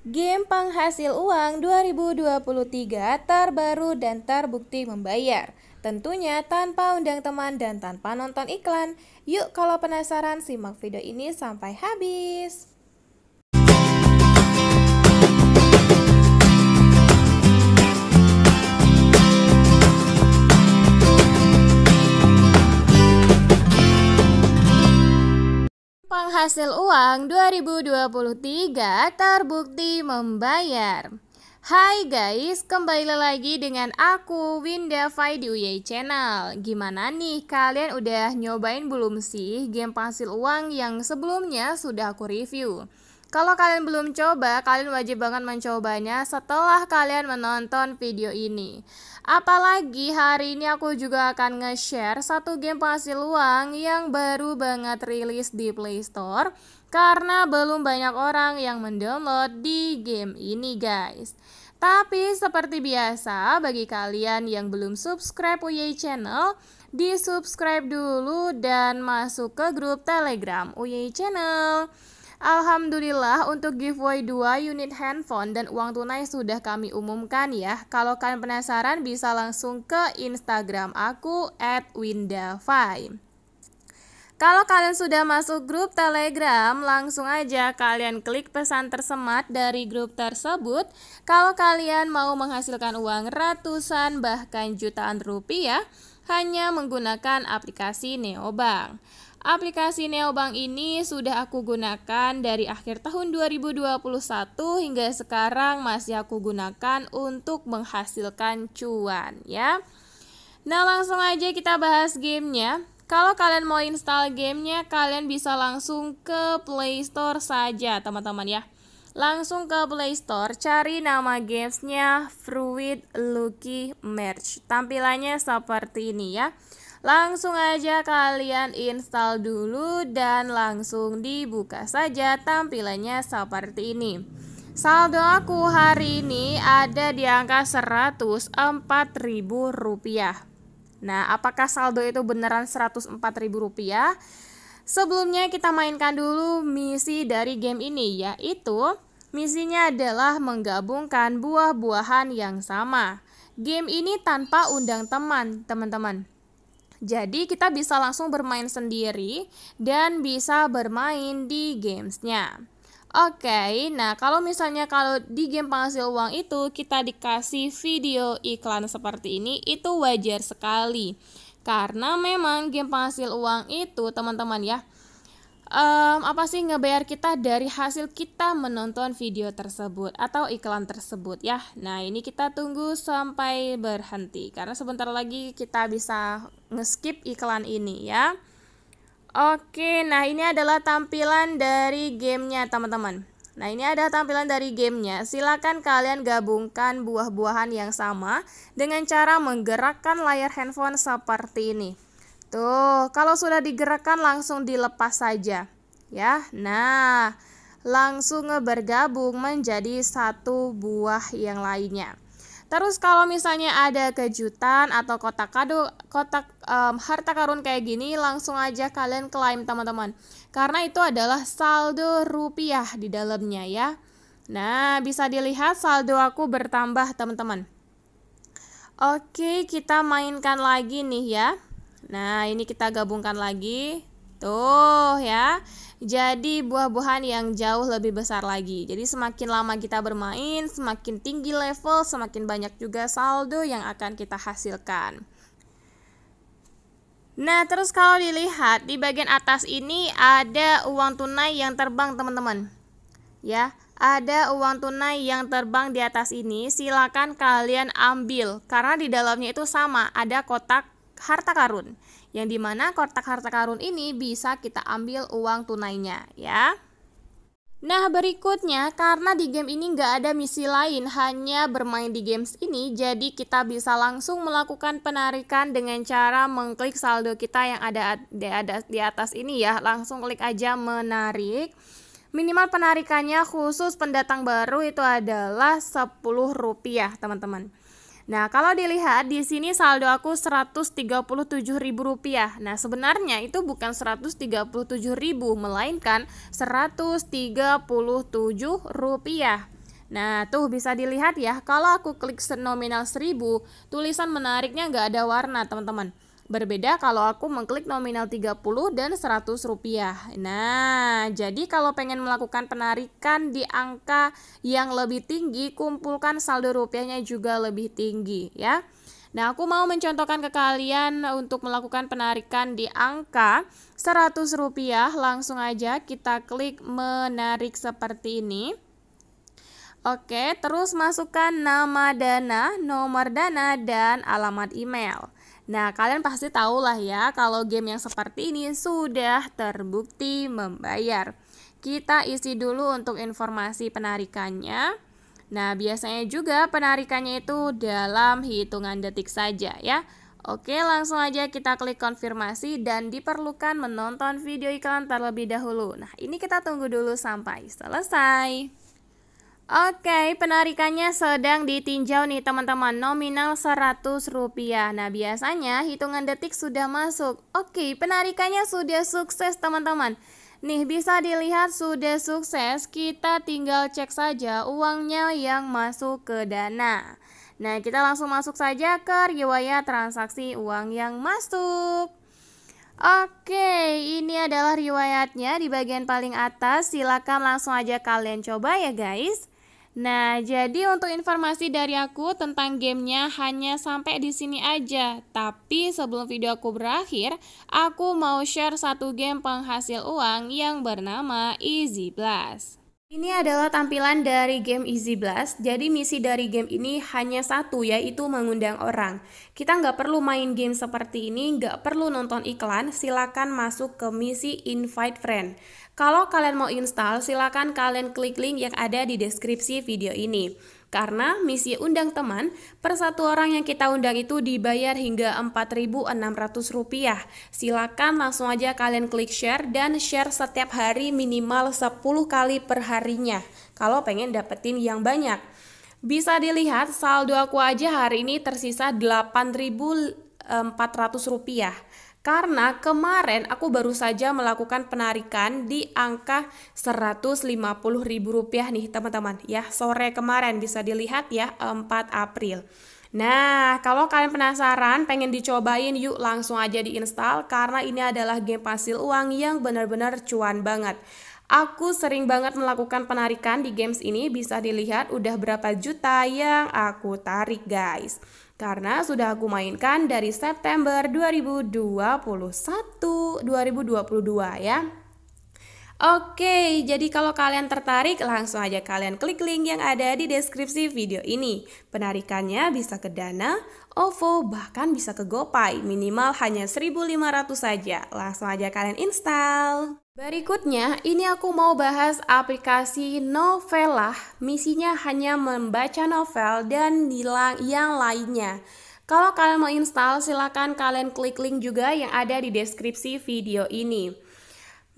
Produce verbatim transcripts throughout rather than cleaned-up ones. Game penghasil uang dua ribu dua puluh tiga terbaru dan terbukti membayar. Tentunya tanpa undang teman dan tanpa nonton iklan. Yuk kalau penasaran simak video ini sampai habis. Penghasil uang dua ribu dua puluh tiga terbukti membayar. Hai guys, kembali lagi dengan aku Winda Fai di Uyai Channel. Gimana nih, kalian udah nyobain belum sih game penghasil uang yang sebelumnya sudah aku review? Kalau kalian belum coba, kalian wajib banget mencobanya setelah kalian menonton video ini. Apalagi hari ini aku juga akan nge-share satu game penghasil uang yang baru banget rilis di Play Store, karena belum banyak orang yang mendownload di game ini guys. Tapi seperti biasa, bagi kalian yang belum subscribe Uyai Channel, di-subscribe dulu dan masuk ke grup Telegram Uyai Channel. Alhamdulillah untuk giveaway dua unit handphone dan uang tunai sudah kami umumkan ya. Kalau kalian penasaran bisa langsung ke Instagram aku et winda fai. Kalau kalian sudah masuk grup Telegram, langsung aja kalian klik pesan tersemat dari grup tersebut. Kalau kalian mau menghasilkan uang ratusan bahkan jutaan rupiah hanya menggunakan aplikasi Neobank. Aplikasi Neobank ini sudah aku gunakan dari akhir tahun dua ribu dua puluh satu hingga sekarang masih aku gunakan untuk menghasilkan cuan ya. Nah langsung aja kita bahas gamenya. Kalau kalian mau install gamenya, kalian bisa langsung ke Play Store saja teman-teman ya. Langsung ke Play Store, cari nama gamesnya Fruit Lucky Merch. Tampilannya seperti ini ya. Langsung aja kalian install dulu dan langsung dibuka saja, tampilannya seperti ini. Saldo aku hari ini ada di angka seratus empat ribu rupiah. Nah, apakah saldo itu beneran seratus empat ribu rupiah? Sebelumnya kita mainkan dulu misi dari game ini, yaitu misinya adalah menggabungkan buah-buahan yang sama. Game ini tanpa undang teman, teman-teman. Jadi kita bisa langsung bermain sendiri dan bisa bermain di gamesnya. Oke, nah kalau misalnya kalau di game penghasil uang itu kita dikasih video iklan seperti ini, itu wajar sekali. Karena memang game penghasil uang itu teman-teman ya, um, apa sih ngebayar kita dari hasil kita menonton video tersebut atau iklan tersebut ya. Nah ini kita tunggu sampai berhenti karena sebentar lagi kita bisa nge-skip iklan ini ya. Oke, nah ini adalah tampilan dari gamenya teman-teman. Nah ini ada tampilan dari gamenya. Silakan kalian gabungkan buah-buahan yang sama dengan cara menggerakkan layar handphone seperti ini. Tuh, kalau sudah digerakkan langsung dilepas saja ya. Nah langsung bergabung menjadi satu buah yang lainnya. Terus kalau misalnya ada kejutan atau kotak kado, kotak um, harta karun kayak gini, langsung aja kalian klaim teman-teman. Karena itu adalah saldo rupiah di dalamnya ya. Nah, bisa dilihat saldo aku bertambah teman-teman. Oke, kita mainkan lagi nih ya. Nah, ini kita gabungkan lagi. Tuh ya. Jadi buah-buahan yang jauh lebih besar lagi. Jadi semakin lama kita bermain, semakin tinggi level, semakin banyak juga saldo yang akan kita hasilkan. Nah terus kalau dilihat di bagian atas ini ada uang tunai yang terbang teman-teman. Ya, ada uang tunai yang terbang di atas ini, silakan kalian ambil. Karena di dalamnya itu sama, ada kotak harta karun, yang dimana kotak harta karun ini bisa kita ambil uang tunainya ya. Nah berikutnya, karena di game ini nggak ada misi lain, hanya bermain di games ini, jadi kita bisa langsung melakukan penarikan dengan cara mengklik saldo kita yang ada di atas ini ya. Langsung klik aja menarik. Minimal penarikannya khusus pendatang baru itu adalah sepuluh rupiah teman-teman. Nah, kalau dilihat di sini saldo aku seratus tiga puluh tujuh ribu rupiah. Nah, sebenarnya itu bukan seratus tiga puluh tujuh ribu melainkan seratus tiga puluh tujuh rupiah. Nah tuh bisa dilihat ya, kalau aku klik nominal seribu, tulisan menariknya nggak ada warna teman-teman. Berbeda kalau aku mengklik nominal tiga puluh dan seratus rupiah. Nah, jadi kalau pengen melakukan penarikan di angka yang lebih tinggi, kumpulkan saldo rupiahnya juga lebih tinggi ya. Nah, aku mau mencontohkan ke kalian untuk melakukan penarikan di angka seratus rupiah. Langsung aja kita klik menarik seperti ini. Oke, terus masukkan nama Dana, nomor Dana, dan alamat email. Nah, kalian pasti tahu lah ya kalau game yang seperti ini sudah terbukti membayar. Kita isi dulu untuk informasi penarikannya. Nah, biasanya juga penarikannya itu dalam hitungan detik saja ya. Oke, langsung aja kita klik konfirmasi dan diperlukan menonton video iklan terlebih dahulu. Nah, ini kita tunggu dulu sampai selesai. Oke, penarikannya sedang ditinjau nih teman-teman, nominal seratus rupiah. Nah, biasanya hitungan detik sudah masuk. Oke, penarikannya sudah sukses teman-teman. Nih, bisa dilihat sudah sukses, kita tinggal cek saja uangnya yang masuk ke Dana. Nah, kita langsung masuk saja ke riwayat transaksi uang yang masuk. Oke, ini adalah riwayatnya di bagian paling atas, silakan langsung aja kalian coba ya guys. Nah, jadi untuk informasi dari aku tentang gamenya hanya sampai di sini aja. Tapi sebelum video aku berakhir, aku mau share satu game penghasil uang yang bernama Easy Blast. Ini adalah tampilan dari game Easy Blast. Jadi misi dari game ini hanya satu, yaitu mengundang orang. Kita nggak perlu main game seperti ini, nggak perlu nonton iklan, silakan masuk ke misi invite friend. Kalau kalian mau install, silakan kalian klik link yang ada di deskripsi video ini. Karena misi undang teman, per satu orang yang kita undang itu dibayar hingga empat ribu enam ratus rupiah. Silakan langsung aja kalian klik share dan share setiap hari minimal sepuluh kali per harinya kalau pengen dapetin yang banyak. Bisa dilihat saldo aku aja hari ini tersisa delapan ribu empat ratus rupiah. Karena kemarin aku baru saja melakukan penarikan di angka seratus lima puluh ribu rupiah nih teman-teman ya, sore kemarin bisa dilihat ya, empat April. Nah, kalau kalian penasaran pengen dicobain, yuk langsung aja diinstal karena ini adalah game penghasil uang yang benar-benar cuan banget. Aku sering banget melakukan penarikan di games ini, bisa dilihat udah berapa juta yang aku tarik guys. Karena sudah aku mainkan dari September dua ribu dua puluh satu, dua ribu dua puluh dua ya. Oke, jadi kalau kalian tertarik langsung aja kalian klik link yang ada di deskripsi video ini. Penarikannya bisa ke Dana, O V O, bahkan bisa ke Gopay, minimal hanya seribu lima ratus saja. Langsung aja kalian install. Berikutnya, ini aku mau bahas aplikasi Novelah. Misinya hanya membaca novel dan bilang yang lainnya. Kalau kalian mau install, silakan kalian klik link juga yang ada di deskripsi video ini.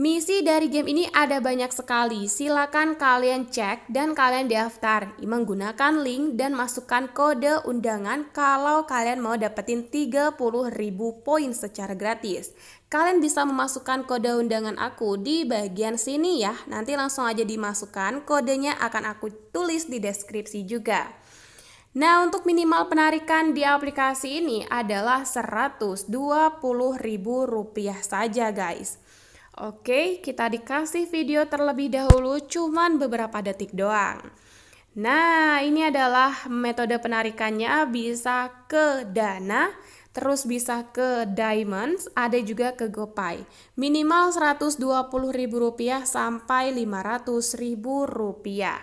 Misi dari game ini ada banyak sekali. Silakan kalian cek dan kalian daftar menggunakan link dan masukkan kode undangan kalau kalian mau dapetin tiga puluh ribu poin secara gratis. Kalian bisa memasukkan kode undangan aku di bagian sini ya. Nanti langsung aja dimasukkan, kodenya akan aku tulis di deskripsi juga. Nah, untuk minimal penarikan di aplikasi ini adalah seratus dua puluh ribu rupiah saja guys. Oke, kita dikasih video terlebih dahulu cuman beberapa detik doang. Nah, ini adalah metode penarikannya, bisa ke Dana, terus bisa ke Diamonds, ada juga ke Gopay. Minimal seratus dua puluh ribu rupiah sampai lima ratus ribu rupiah.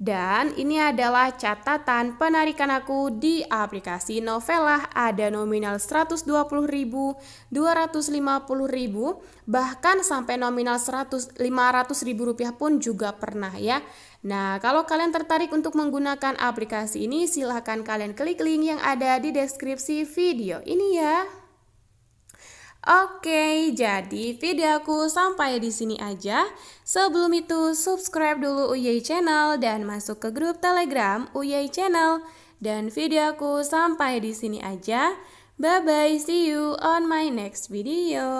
Dan ini adalah catatan penarikan aku di aplikasi Novelah. Ada nominal seratus dua puluh ribu, dua ratus lima puluh ribu, bahkan sampai nominal lima ratus ribu rupiah pun juga pernah ya. Nah, kalau kalian tertarik untuk menggunakan aplikasi ini, silahkan kalian klik link yang ada di deskripsi video ini ya. Oke, jadi video aku sampai di sini aja. Sebelum itu, subscribe dulu Uyai Channel dan masuk ke grup Telegram Uyai Channel. Dan video aku sampai di sini aja. Bye bye, see you on my next video.